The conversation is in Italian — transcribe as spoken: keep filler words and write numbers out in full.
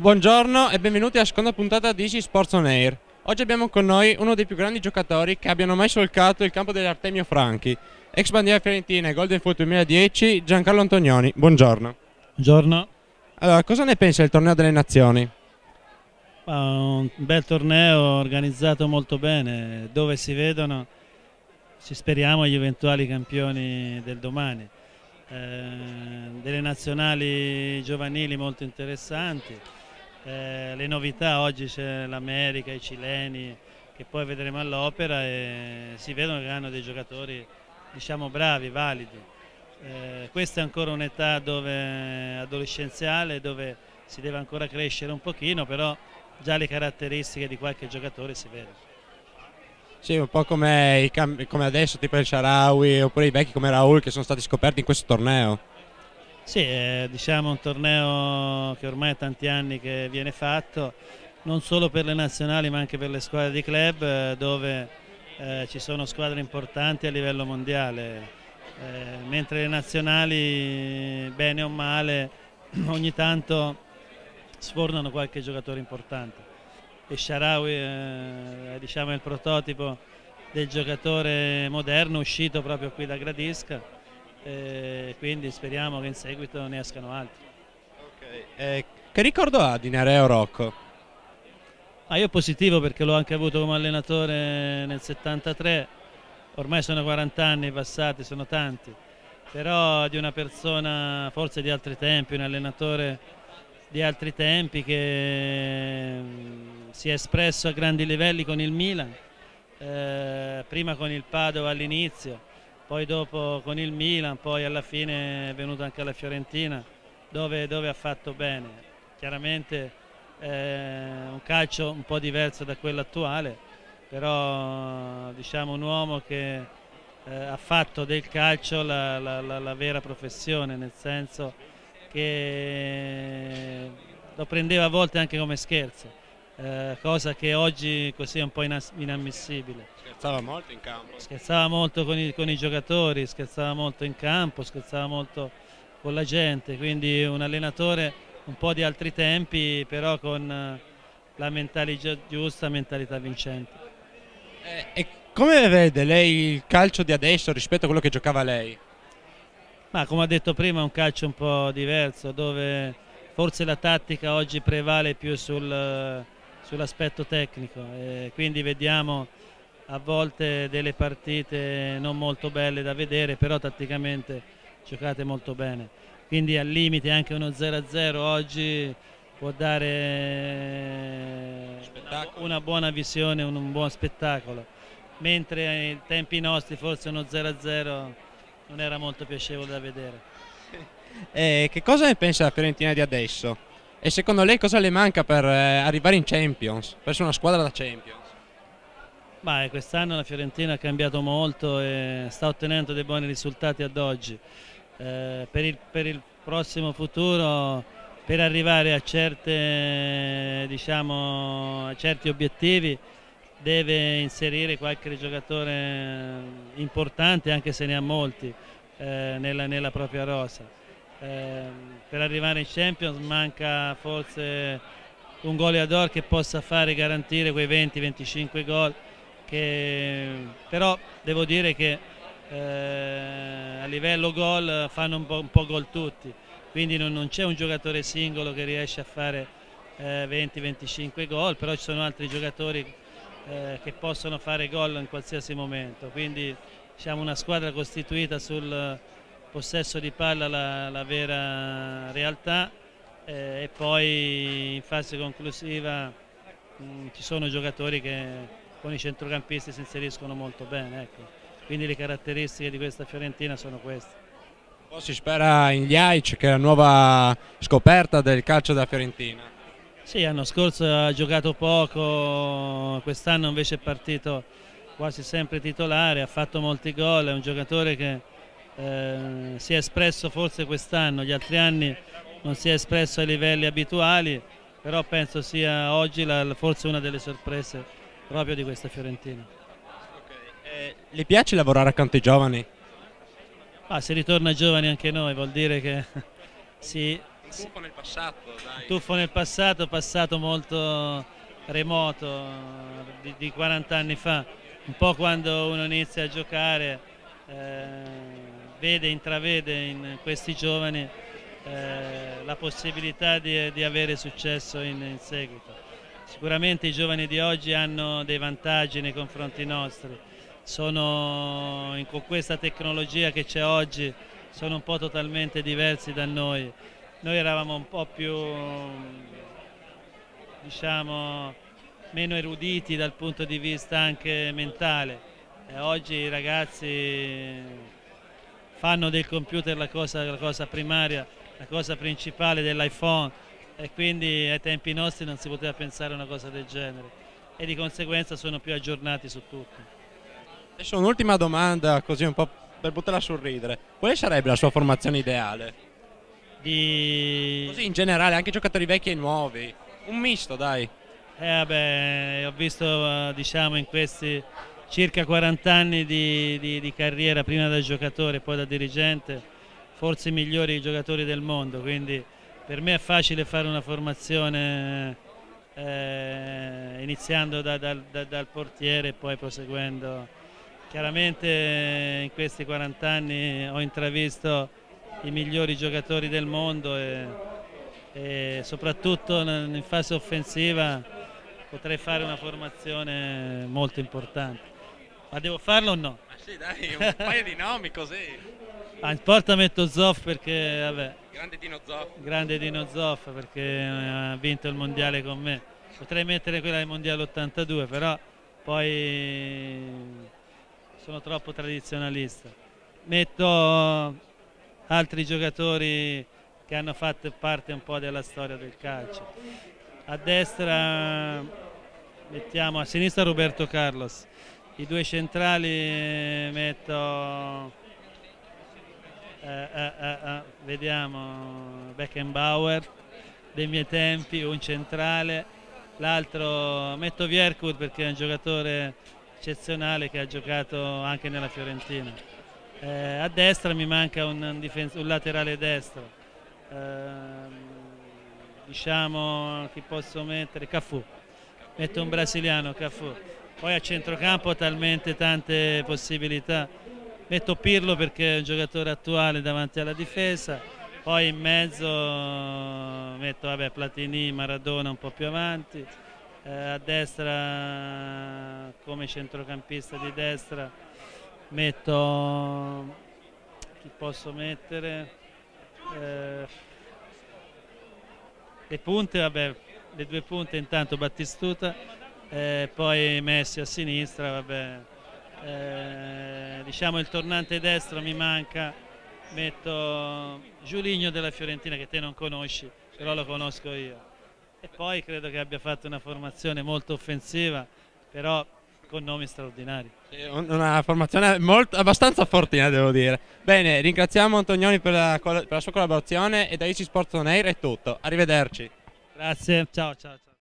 Buongiorno e benvenuti alla seconda puntata di Sports on Air. Oggi abbiamo con noi uno dei più grandi giocatori che abbiano mai solcato il campo dell'Artemio Franchi, ex bandiera fiorentina e Golden Foot duemiladieci, Giancarlo Antognoni. Buongiorno. Buongiorno. Allora, cosa ne pensa del torneo delle nazioni? Uh, un bel torneo organizzato molto bene, dove si vedono, ci speriamo, gli eventuali campioni del domani. Eh, delle nazionali giovanili molto interessanti. Eh, le novità oggi c'è l'America, i cileni che poi vedremo all'opera, e si vedono che hanno dei giocatori, diciamo, bravi, validi. Eh, questa è ancora un'età dove adolescenziale, dove si deve ancora crescere un pochino, però già le caratteristiche di qualche giocatore si vedono. Sì, un po' come, come adesso, tipo il Sharawi oppure i vecchi come Raul, che sono stati scoperti in questo torneo. Sì, è, diciamo, un torneo che ormai è tanti anni che viene fatto, non solo per le nazionali ma anche per le squadre di club, dove eh, ci sono squadre importanti a livello mondiale, eh, mentre le nazionali, bene o male, ogni tanto sfornano qualche giocatore importante. E Sharawi eh, diciamo, è il prototipo del giocatore moderno uscito proprio qui da Gradisca. Eh, quindi speriamo che in seguito ne escano altri. Okay. Eh, che ricordo ha di Nereo Rocco? Ah, io positivo, perché l'ho anche avuto come allenatore nel settantatré, ormai sono quaranta anni passati, sono tanti, però di una persona forse di altri tempi, un allenatore di altri tempi che si è espresso a grandi livelli con il Milan, eh, prima con il Padova all'inizio, poi dopo con il Milan, poi alla fine è venuto anche alla Fiorentina, dove, dove ha fatto bene. Chiaramente eh, un calcio un po' diverso da quello attuale, però diciamo un uomo che eh, ha fatto del calcio la, la, la, la vera professione, nel senso che lo prendeva a volte anche come scherzo, Eh, cosa che oggi così è un po' inammissibile. Scherzava molto in campo. Scherzava molto con i, con i giocatori, scherzava molto in campo, scherzava molto con la gente, quindi un allenatore un po' di altri tempi, però con la mentalità giusta, mentalità vincente. Eh, e come vede lei il calcio di adesso rispetto a quello che giocava lei? Ma come ha detto prima, è un calcio un po' diverso, dove forse la tattica oggi prevale più sul... sull'aspetto tecnico, eh, quindi vediamo a volte delle partite non molto belle da vedere, però tatticamente giocate molto bene, quindi al limite anche uno zero a zero oggi può dare una, una buona visione, un, un buon spettacolo, mentre ai tempi nostri forse uno zero a zero non era molto piacevole da vedere. Eh, che cosa ne pensa la Fiorentina di adesso? E secondo lei cosa le manca per eh, arrivare in Champions, per essere una squadra da Champions? Beh, quest'anno la Fiorentina ha cambiato molto e sta ottenendo dei buoni risultati ad oggi. Eh, per, il, per il prossimo futuro, per arrivare a, certe, diciamo, a certi obiettivi, deve inserire qualche giocatore importante, anche se ne ha molti, eh, nella, nella propria rosa. Eh, per arrivare in Champions manca forse un goleador che possa fare garantire quei venti venticinque gol che, però devo dire che eh, a livello gol fanno un po', un po' gol tutti, quindi non, non c'è un giocatore singolo che riesce a fare eh, venti venticinque gol, però ci sono altri giocatori eh, che possono fare gol in qualsiasi momento, quindi siamo una squadra costituita sul possesso di palla, la, la vera realtà, eh, e poi in fase conclusiva mh, ci sono giocatori che con i centrocampisti si inseriscono molto bene, ecco. Quindi le caratteristiche di questa Fiorentina sono queste. Poi si spera in Jaić, che è la nuova scoperta del calcio della Fiorentina. Sì, l'anno scorso ha giocato poco, quest'anno invece è partito quasi sempre titolare, ha fatto molti gol, è un giocatore che Eh, si è espresso forse quest'anno, gli altri anni non si è espresso ai livelli abituali, però penso sia oggi la, forse una delle sorprese proprio di questa Fiorentina. Okay. Eh, le piace lavorare accanto ai giovani? Ah, si ritorna giovani anche noi, vuol dire che si Un tuffo nel passato, dai. Tuffo nel passato, passato molto remoto di, di quaranta anni fa, un po' quando uno inizia a giocare eh, vede, intravede in questi giovani eh, la possibilità di, di avere successo in, in seguito. Sicuramente i giovani di oggi hanno dei vantaggi nei confronti nostri, sono in, con questa tecnologia che c'è oggi sono un po' totalmente diversi da noi. Noi eravamo un po' più, diciamo, meno eruditi dal punto di vista anche mentale, e oggi i ragazzi fanno del computer la cosa, la cosa primaria, la cosa principale dell'iPhone, e quindi ai tempi nostri non si poteva pensare a una cosa del genere, e di conseguenza sono più aggiornati su tutto. Adesso un'ultima domanda, così un po' per buttarla a sorridere: quale sarebbe la sua formazione ideale? Di... Così in generale, anche giocatori vecchi e nuovi, un misto, dai. Eh vabbè, ho visto, diciamo, in questi circa quaranta anni di, di, di carriera, prima da giocatore e poi da dirigente, forse i migliori giocatori del mondo, quindi per me è facile fare una formazione eh, iniziando da, da, da, dal portiere e poi proseguendo. Chiaramente in questi quaranta anni ho intravisto i migliori giocatori del mondo e, e soprattutto in fase offensiva potrei fare una formazione molto importante. Ma devo farlo o no? Ma sì, dai, un paio di nomi così. Ah, in porta metto Zoff perché, vabbè, grande Dino Zoff. Grande Dino Zoff perché ha vinto il mondiale con me. Potrei mettere quella del mondiale ottantadue, però poi sono troppo tradizionalista. Metto altri giocatori che hanno fatto parte un po' della storia del calcio. A destra mettiamo, a sinistra Roberto Carlos, i due centrali metto eh, eh, eh, eh, vediamo Beckenbauer dei miei tempi, un centrale, l'altro metto Vierkurt perché è un giocatore eccezionale che ha giocato anche nella Fiorentina. Eh, a destra mi manca un, un, un laterale destro, eh, diciamo chi posso mettere? Cafù, metto un brasiliano, Cafù. Poi a centrocampo ho talmente tante possibilità, metto Pirlo perché è un giocatore attuale davanti alla difesa, poi in mezzo metto vabbè, Platini, Maradona un po' più avanti, eh, a destra come centrocampista di destra metto chi posso mettere, eh, le punte, vabbè, le due punte intanto Battistuta, eh, poi Messi a sinistra, vabbè, eh, diciamo il tornante destro mi manca, metto Giuligno della Fiorentina che te non conosci, però lo conosco io, e poi credo che abbia fatto una formazione molto offensiva, però con nomi straordinari. Una formazione molto, abbastanza fortina, devo dire. Bene, ringraziamo Antognoni per la, per la sua collaborazione, e da Jaić Sports on Air è tutto. Arrivederci. Grazie, ciao ciao. Ciao.